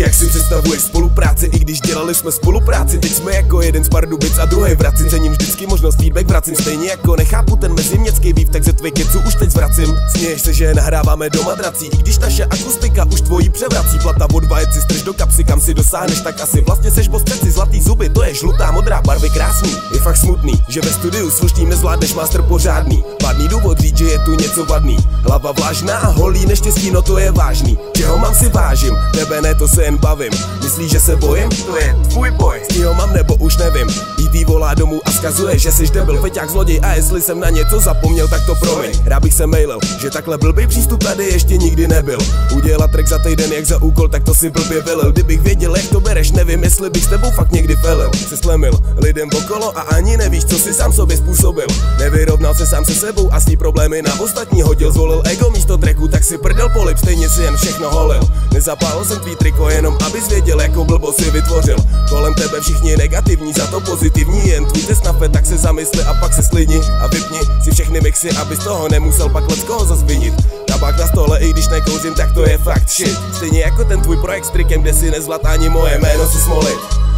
že jak si představuješ spolupráci, i když dělali jsme spolupráci. Teď jsme jako jeden z Pardubic a druhý Vracin, cením vždycky možnost feedback vracím. Stejně jako nechápu ten meziměstský býv, takže tvoje kecu už teď zvracím. Směješ se, že nahráváme doma drací, i když naše akustika už tvojí převrací. Plata od vajeci strž do kapsy, kam si dosáhneš, tak asi vlastně seš posteci. Zlatý zuby, to je žlutá, modrá, barvy krásný. Je fakt smutný, že ve studiu slušným nezvládneš master pořádný. Pádný důvod říct, že je tu něco vadný. Hlava vlážná a holí neštěstí, no to je vážný. Čeho mám si vážím? Tebe ne, to se jen bavím. Myslíš, že se bojím? To je tvůj boj. Z něho mám nebo už nevím. Jí volá domů a vzkazuje, že jsi debil, feťák, zloděj, a jestli jsem na něco zapomněl, tak to promiň. Rád bych se mailil, že takhle blbý přístup tady ještě nikdy nebyl. Udělat track za týden jak za úkol, tak to si blbě vylil. Kdybych věděl, jak to bereš, nevím, jestli bych s tebou fakt někdy felil. Jsi slemil lidem okolo a ani nevíš, co si sám sobě způsobil. Nevyrovnal se sám se sebou a svý problémy na ostatní hodil. Zvolil ego místo tracku, tak si prdel polip, stejně si jen všechno holil. Nezapálil jsem tvý triko, jenom abys věděl, jakou blbost si vytvořil. Kolem tebe všichni negativní, za to pozitivní, jen tvůj test na fet, tak se zamysli a pak se sklidni a vypni si všechny mixy, abys toho nemusel pak leckoho zazvinit. Tabák na stole, i když nekouřím, tak to je fakt shit. Stejně jako ten tvůj projekt s trikem, kde si nezvlad ani moje jméno si smolit.